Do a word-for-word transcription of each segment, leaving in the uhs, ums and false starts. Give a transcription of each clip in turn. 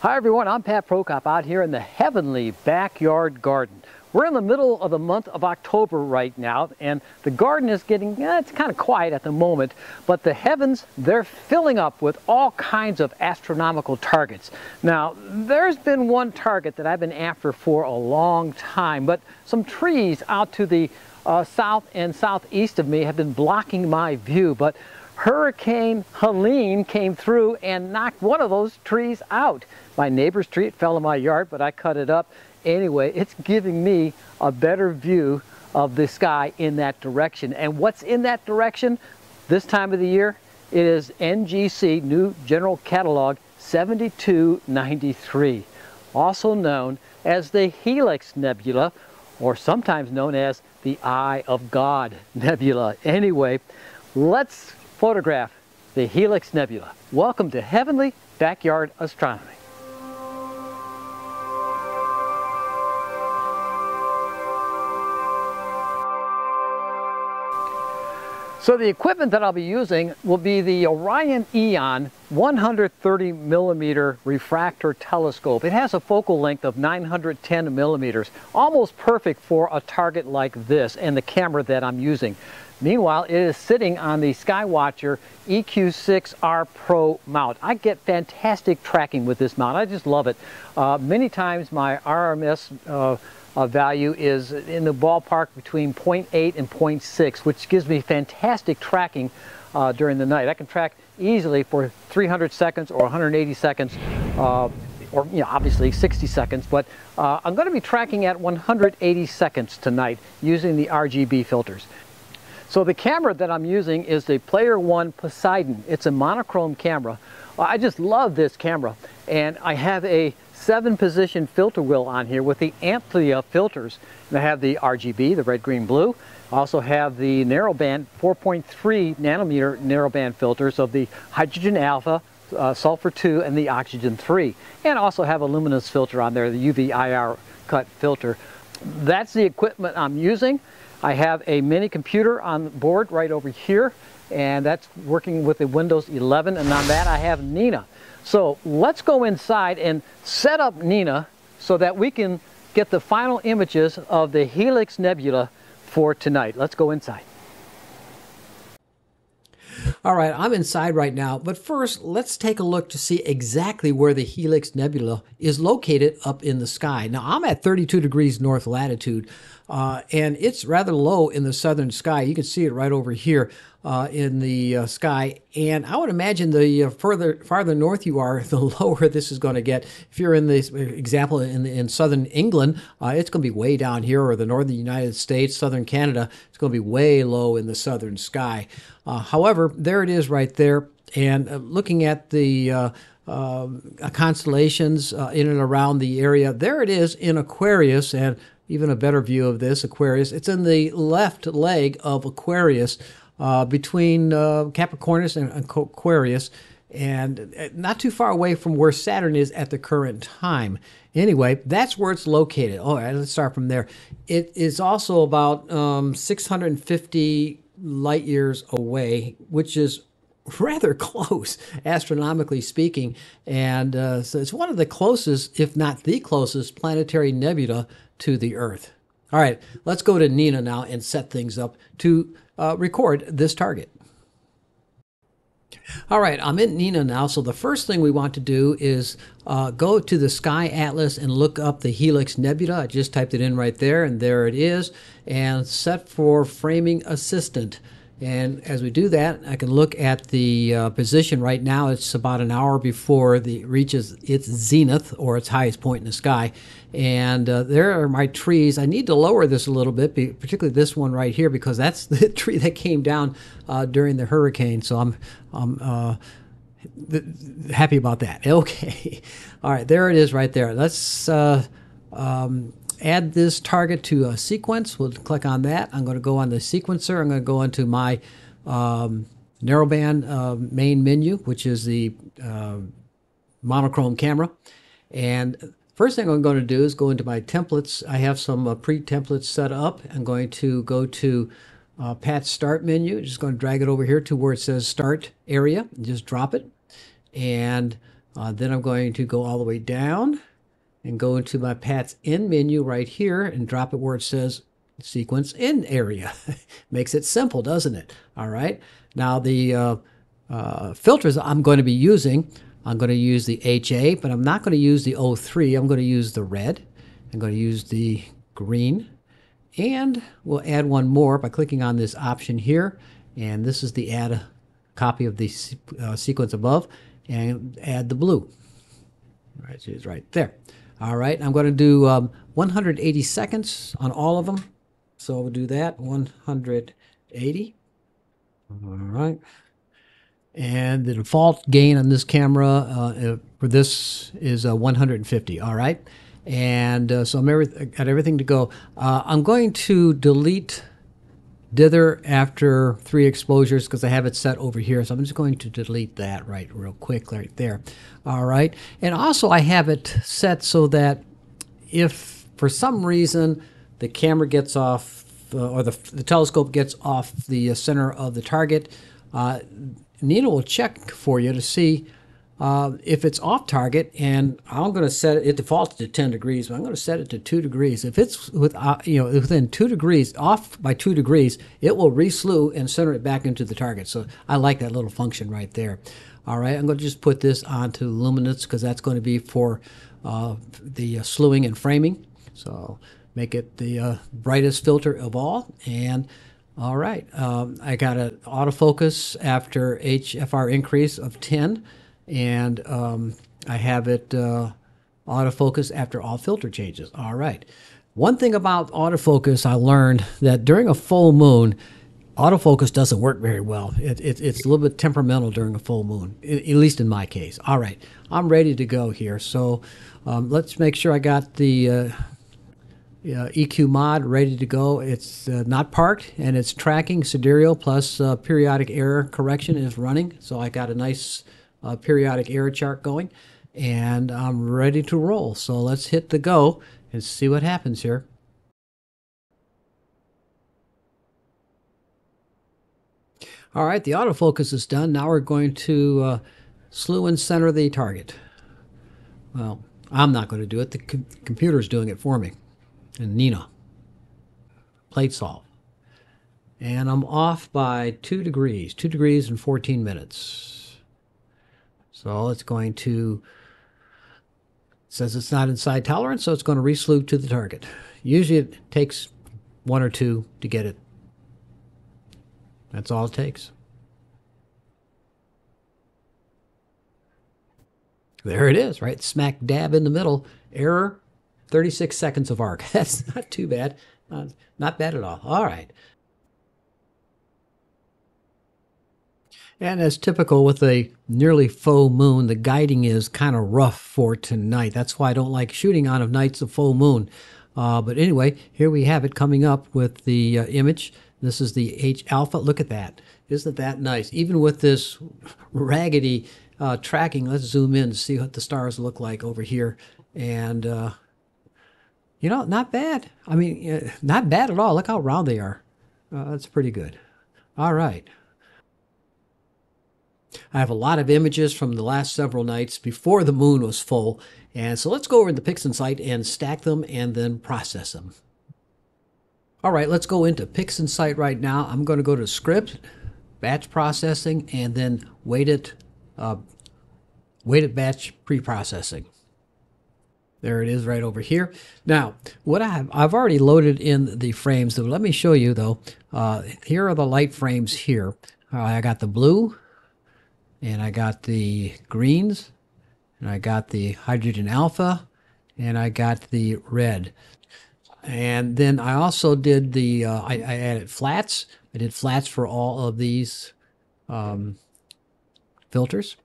Hi everyone, I'm Pat Prokop out here in the Heavenly Backyard Garden. We're in the middle of the month of October right now, and the garden is getting, eh, it's kind of quiet at the moment, but the heavens, they're filling up with all kinds of astronomical targets. Now, there's been one target that I've been after for a long time, but some trees out to the uh, south and southeast of me have been blocking my view, but Hurricane Helene came through and knocked one of those trees out. My neighbor's tree, it fell in my yard, but I cut it up. Anyway, it's giving me a better view of the sky in that direction. And what's in that direction this time of the year? It is N G C, New General Catalog seventy-two ninety-three, also known as the Helix Nebula, or sometimes known as the Eye of God Nebula. Anyway, let's photograph the Helix Nebula. Welcome to Heavenly Backyard Astronomy. So the equipment that I'll be using will be the Orion Eon one hundred thirty millimeter refractor telescope. It has a focal length of nine hundred ten millimeters, almost perfect for a target like this and the camera that I'm using. Meanwhile, it is sitting on the Sky-Watcher E Q six R Pro mount. I get fantastic tracking with this mount. I just love it. Uh, many times my R M S uh, uh, value is in the ballpark between zero point eight and zero point six, which gives me fantastic tracking uh, during the night. I can track easily for three hundred seconds or one hundred eighty seconds. Uh, or you know, obviously sixty seconds, but uh, I'm going to be tracking at one hundred eighty seconds tonight using the R G B filters. So the camera that I'm using is the Player One Poseidon. It's a monochrome camera. I just love this camera. And I have a seven position filter wheel on here with the Antlia filters. And I have the R G B, the red, green, blue. I also have the narrowband four point three nanometer narrowband filters of the hydrogen alpha, uh, sulfur two, and the oxygen three. And I also have a luminance filter on there, the U V I R cut filter. That's the equipment I'm using. I have a mini computer on board right over here, and that's working with the Windows eleven, and on that I have N I N A. So let's go inside and set up N I N A so that we can get the final images of the Helix Nebula for tonight. Let's go inside. All right, I'm inside right now, but first let's take a look to see exactly where the Helix Nebula is located up in the sky. Now, I'm at thirty-two degrees north latitude, uh, and it's rather low in the southern sky. You can see it right over here uh, in the uh, sky, and I would imagine the uh, further farther north you are, the lower this is going to get. If you're in this example in, in southern England, uh, it's going to be way down here, or the northern United States, southern Canada, it's going to be way low in the southern sky. Uh, however, there it is right there, and uh, looking at the uh, uh, constellations uh, in and around the area, there it is in Aquarius, and even a better view of this Aquarius. It's in the left leg of Aquarius, uh, between uh, Capricornus and Aquarius, and not too far away from where Saturn is at the current time. Anyway, that's where it's located. All right, let's start from there. It is also about um, six hundred fifty light years away, which is rather close astronomically speaking, and uh, so it's one of the closest, if not the closest, planetary nebula to the Earth. All right, let's go to N I N A now and set things up to uh, record this target. All right, I'm in N I N A now, so the first thing we want to do is uh, go to the Sky Atlas and look up the Helix Nebula. I just typed it in right there, and there it is, and set for Framing Assistant. And as we do that, I can look at the uh, position right now. It's about an hour before it reaches its zenith, or its highest point in the sky. And uh, there are my trees. I need to lower this a little bit, particularly this one right here, because that's the tree that came down uh, during the hurricane. So I'm, I'm uh, happy about that. Okay. All right, there it is right there. Let's uh, um, add this target to a sequence. We'll click on that. I'm going to go on the sequencer. I'm going to go into my um, narrowband uh, main menu, which is the uh, monochrome camera. And first thing I'm going to do is go into my templates. I have some uh, pre-templates set up. I'm going to go to uh, Pat's Start menu. Just going to drag it over here to where it says Start Area. And just drop it. And Uh, then I'm going to go all the way down and go into my Pat's End menu right here and drop it where it says Sequence End Area. Makes it simple, doesn't it? All right. Now the uh, uh, filters I'm going to be using, I'm going to use the H A, but I'm not going to use the O three. I'm going to use the red. I'm going to use the green. And we'll add one more by clicking on this option here. And this is the add a copy of the uh, sequence above, and add the blue. All right, so it's right there. All right, I'm going to do um, one hundred eighty seconds on all of them. So we'll do that, one hundred eighty. All right. And the default gain on this camera uh, for this is uh, one hundred fifty. All right. And uh, so I'm every got everything to go. Uh, I'm going to delete dither after three exposures because I have it set over here. So I'm just going to delete that right real quick right there. All right. And also I have it set so that if for some reason the camera gets off uh, or the, the telescope gets off the center of the target, uh, N I N A will check for you to see Uh, if it's off target, and I'm going to set it, it defaults to ten degrees, but I'm going to set it to two degrees. If it's with, uh, you know, within two degrees, off by two degrees, it will re-slew and center it back into the target. So I like that little function right there. All right, I'm going to just put this onto luminance because that's going to be for uh, the uh, slewing and framing. So make it the uh, brightest filter of all. And all right, um, I got an autofocus after H F R increase of ten. And um, I have it uh, autofocus after all filter changes. All right. One thing about autofocus, I learned that during a full moon, autofocus doesn't work very well. It, it, it's a little bit temperamental during a full moon, at least in my case. All right. I'm ready to go here. So um, let's make sure I got the uh, Uh, E Q mod ready to go. It's uh, not parked, and it's tracking sidereal plus uh, periodic error correction is running. So I got a nice uh, periodic error chart going, and I'm ready to roll. So let's hit the go and see what happens here. All right, the autofocus is done. Now we're going to uh, slew and center the target. Well, I'm not going to do it. The com computer's doing it for me. And N I N A plate solve, and I'm off by two degrees two degrees and fourteen minutes. So it's going to, it says it's not inside tolerance, so it's going to re-slew to the target. Usually it takes one or two to get it. That's all it takes. There it is, right smack dab in the middle. Error thirty-six seconds of arc. That's not too bad. Uh, not bad at all. All right. And as typical with a nearly full moon, the guiding is kind of rough for tonight. That's why I don't like shooting on of nights of full moon. Uh, but anyway, here we have it coming up with the uh, image. This is the H alpha. Look at that. Isn't that nice? Even with this raggedy uh, tracking, let's zoom in to see what the stars look like over here. And uh, you know, not bad. I mean, not bad at all. Look how round they are. Uh, that's pretty good. All right. I have a lot of images from the last several nights before the moon was full. And so let's go over to PixInsight and stack them and then process them. All right, let's go into PixInsight right now. I'm going to go to Script, Batch Processing, and then Weighted, uh, weighted Batch Pre-Processing. There it is right over here. Now, what I have, I've already loaded in the frames. So let me show you, though. Uh, here are the light frames here. Uh, I got the blue, and I got the greens, and I got the hydrogen alpha, and I got the red. And then I also did the, uh, I, I added flats. I did flats for all of these um, filters.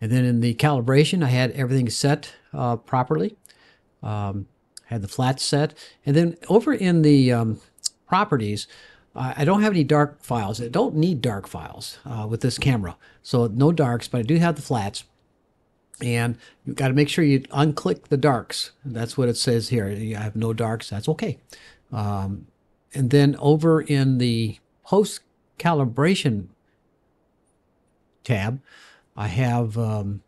And then in the calibration, I had everything set uh, properly. Um, had the flats set. And then over in the um, properties, uh, I don't have any dark files. I don't need dark files uh, with this camera. So no darks, but I do have the flats. And you've got to make sure you unclick the darks. That's what it says here. I have no darks. That's okay. Um, and then over in the post-calibration tab, I have um,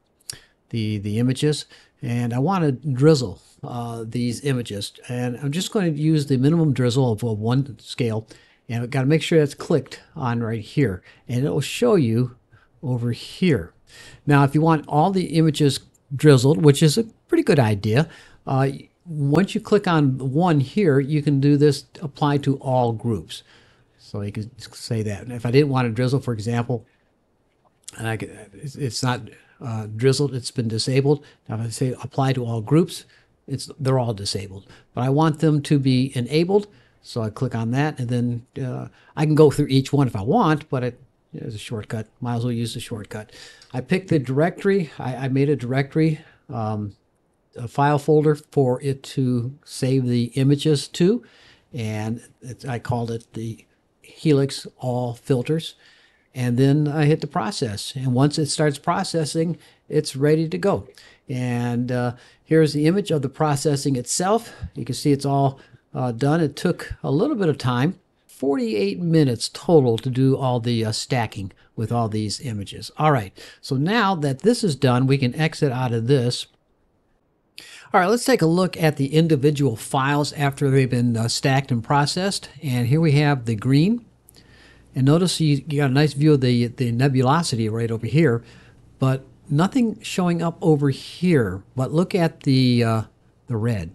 the the images, and I want to drizzle uh, these images, and I'm just going to use the minimum drizzle of, of one scale, and I've got to make sure that's clicked on right here, and it will show you over here. Now, if you want all the images drizzled, which is a pretty good idea, uh, once you click on one here, you can do this apply to all groups. So you can say that. And if I didn't want to drizzle, for example, and I could, it's not uh, drizzled, it's been disabled. Now if I say apply to all groups, it's they're all disabled. But I want them to be enabled, so I click on that, and then uh, I can go through each one if I want, but it is a shortcut. Might as well use the shortcut. I picked the directory. I, I made a directory, um, a file folder for it to save the images to, and it, I called it the Helix All Filters, and then I hit the process, and once it starts processing, it's ready to go. And uh, here's the image of the processing itself. You can see it's all uh, done. It took a little bit of time, forty-eight minutes total, to do all the uh, stacking with all these images. All right, so now that this is done, we can exit out of this. All right, let's take a look at the individual files after they've been uh, stacked and processed. And here we have the green. And notice you, you got a nice view of the, the nebulosity right over here, but nothing showing up over here. But look at the, uh, the red.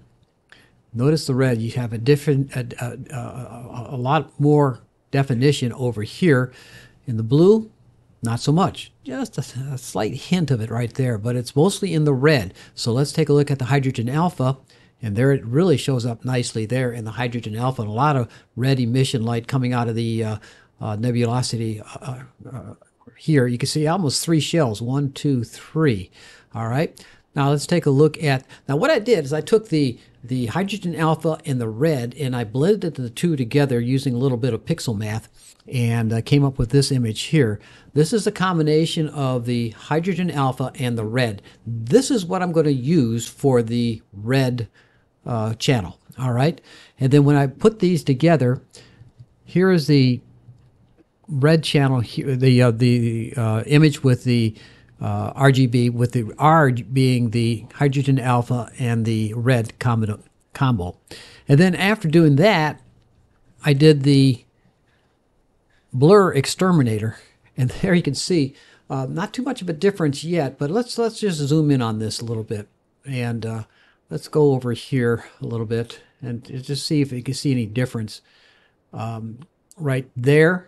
Notice the red. You have a different, a, a, a, a lot more definition over here. In the blue, not so much, just a, a slight hint of it right there, but it's mostly in the red. So let's take a look at the hydrogen alpha, and there it really shows up nicely there in the hydrogen alpha, and a lot of red emission light coming out of the uh, uh, nebulosity uh, uh, here. You can see almost three shells, one, two, three. All right, now let's take a look at, now what I did is I took the the hydrogen alpha and the red, and I blended the two together using a little bit of pixel math, and I came up with this image here. This is a combination of the hydrogen alpha and the red. This is what I'm going to use for the red uh, channel. All right, and then when I put these together, here is the red channel here, the uh, the uh, image with the Uh, R G B, with the R being the hydrogen alpha and the red combo. And then after doing that, I did the blur exterminator, and there you can see uh, not too much of a difference yet, but let's let's just zoom in on this a little bit, and uh, let's go over here a little bit and just see if you can see any difference um, right there.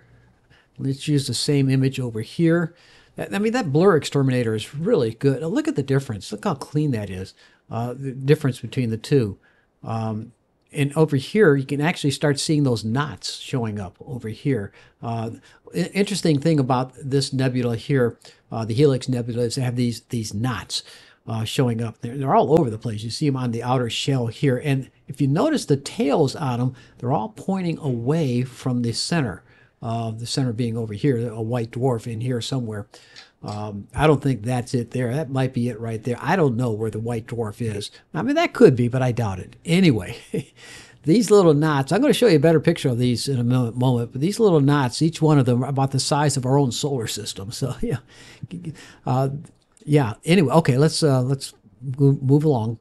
Let's use the same image over here. I mean, that blur exterminator is really good. Now look at the difference. Look how clean that is, uh, the difference between the two. Um, and over here, you can actually start seeing those knots showing up over here. Uh, interesting thing about this nebula here, uh, the Helix Nebula, is they have these, these knots uh, showing up. They're, they're all over the place. You see them on the outer shell here. And if you notice the tails on them, they're all pointing away from the center. Uh, the center being over here, a white dwarf in here somewhere. Um, I don't think that's it there. That might be it right there. I don't know where the white dwarf is. I mean, that could be, but I doubt it. Anyway, these little knots, I'm going to show you a better picture of these in a moment, but these little knots, each one of them are about the size of our own solar system. So, yeah. Uh, yeah, anyway, okay, let's, uh, let's move along.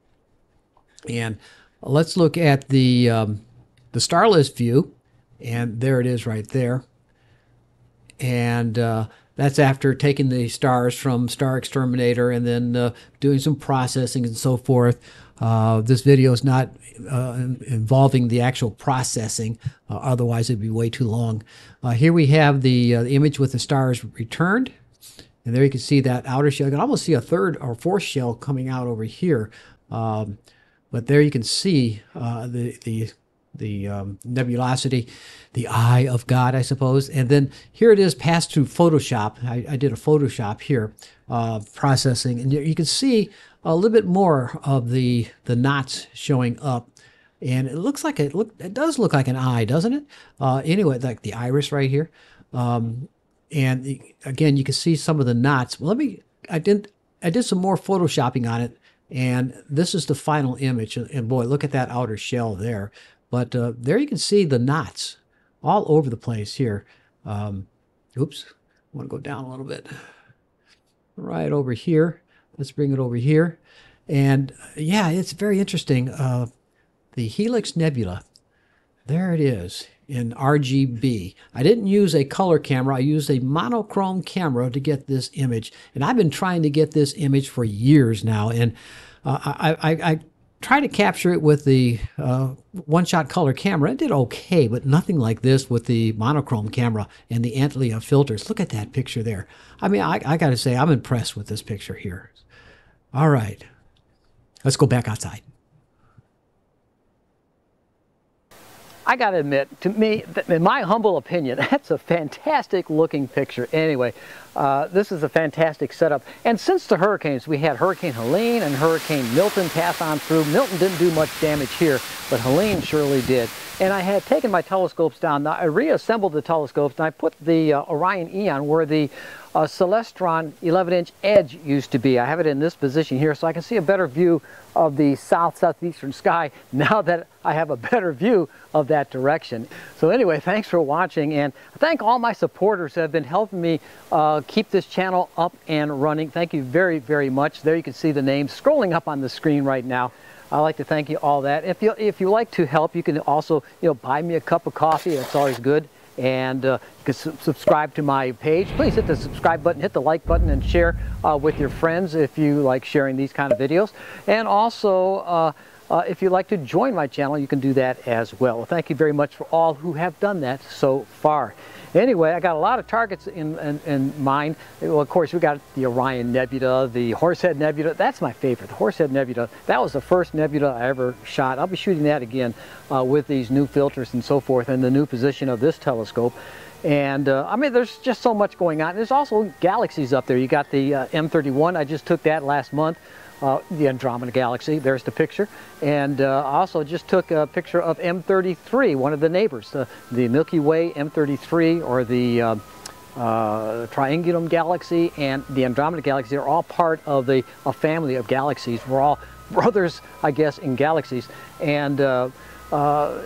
And let's look at the, um, the starless view. And there it is right there. And uh, that's after taking the stars from Star Exterminator and then uh, doing some processing and so forth. Uh, this video is not uh, involving the actual processing. Uh, otherwise, it'd be way too long. Uh, here we have the, uh, the image with the stars returned. And there you can see that outer shell. You can almost see a third or fourth shell coming out over here. Um, but there you can see uh, the... the the um, nebulosity, the Eye of God, I suppose. And then here it is passed through Photoshop. I, I did a Photoshop here, uh, processing. And you can see a little bit more of the, the knots showing up. And it looks like, it, look, it does look like an eye, doesn't it? Uh, anyway, like the iris right here. Um, and the, again, you can see some of the knots. Well, let me, I did, I did some more Photoshopping on it. And this is the final image. And boy, look at that outer shell there. But uh, there you can see the knots all over the place here. Um, oops, I want to go down a little bit. Right over here. Let's bring it over here. And yeah, it's very interesting. Uh, the Helix Nebula, there it is in R G B. I didn't use a color camera. I used a monochrome camera to get this image. And I've been trying to get this image for years now. And uh, I, I, I tried to capture it with the uh, one-shot color camera. It did okay, but nothing like this with the monochrome camera and the Antlia filters. Look at that picture there. I mean, I, I got to say, I'm impressed with this picture here. All right. Let's go back outside. I got to admit, to me, in my humble opinion, that's a fantastic looking picture. Anyway, uh, this is a fantastic setup. And since the hurricanes, we had Hurricane Helene and Hurricane Milton pass on through. Milton didn't do much damage here, but Helene surely did. And I had taken my telescopes down. Now, I reassembled the telescopes, and I put the uh, Orion Eon where the uh, Celestron eleven inch edge used to be. I have it in this position here, so I can see a better view of the south-southeastern sky now that I have a better view of that direction. So anyway, thanks for watching, and I thank all my supporters who have been helping me uh, keep this channel up and running. Thank you very, very much. There you can see the names scrolling up on the screen right now. I'd like to thank you all that. If you if you like to help, you can also you know buy me a cup of coffee. It's always good. And uh, you can su subscribe to my page. Please hit the subscribe button, hit the like button, and share uh, with your friends if you like sharing these kind of videos. And also, uh, uh, if you'd like to join my channel, you can do that as well. Thank you very much for all who have done that so far. Anyway, I got a lot of targets in, in, in mind. Well, of course, we got the Orion Nebula, the Horsehead Nebula. That's my favorite, the Horsehead Nebula. That was the first nebula I ever shot. I'll be shooting that again uh, with these new filters and so forth and the new position of this telescope. And uh, I mean, there's just so much going on. There's also galaxies up there. You got the uh, M thirty-one. I just took that last month. Uh, the Andromeda Galaxy, there's the picture. And uh, I also just took a picture of M thirty-three, one of the neighbors, the, the Milky Way M thirty-three or the uh, uh, Triangulum Galaxy and the Andromeda Galaxy are all part of the, a family of galaxies. We're all brothers, I guess, in galaxies. And uh, uh,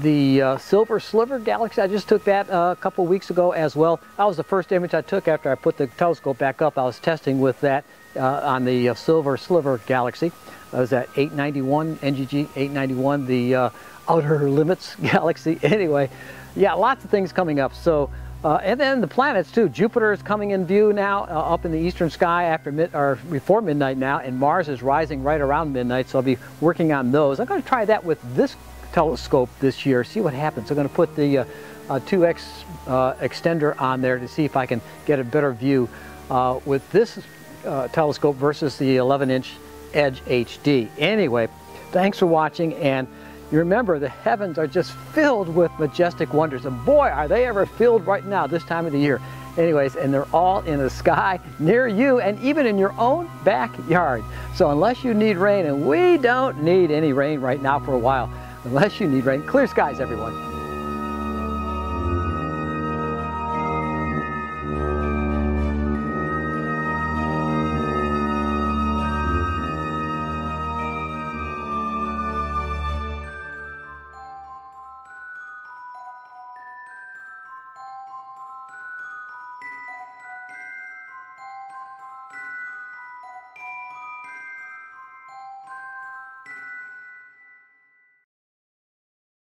the uh, Silver Sliver Galaxy, I just took that uh, a couple weeks ago as well. That was the first image I took after I put the telescope back up. I was testing with that. Uh, on the uh, Silver Sliver Galaxy. That was that eight ninety-one, N G C eight ninety-one, the uh, Outer Limits Galaxy. Anyway, yeah, lots of things coming up. So, uh, and then the planets too. Jupiter is coming in view now uh, up in the eastern sky after mid or before midnight now, and Mars is rising right around midnight. So I'll be working on those. I'm going to try that with this telescope this year, see what happens. I'm going to put the uh, uh, two X uh, extender on there to see if I can get a better view uh, with this Uh, telescope versus the eleven inch Edge H D. Anyway, thanks for watching, and you remember the heavens are just filled with majestic wonders, and boy are they ever filled right now this time of the year. Anyways, and they're all in the sky near you and even in your own backyard. So unless you need rain, and we don't need any rain right now for a while, unless you need rain, clear skies everyone.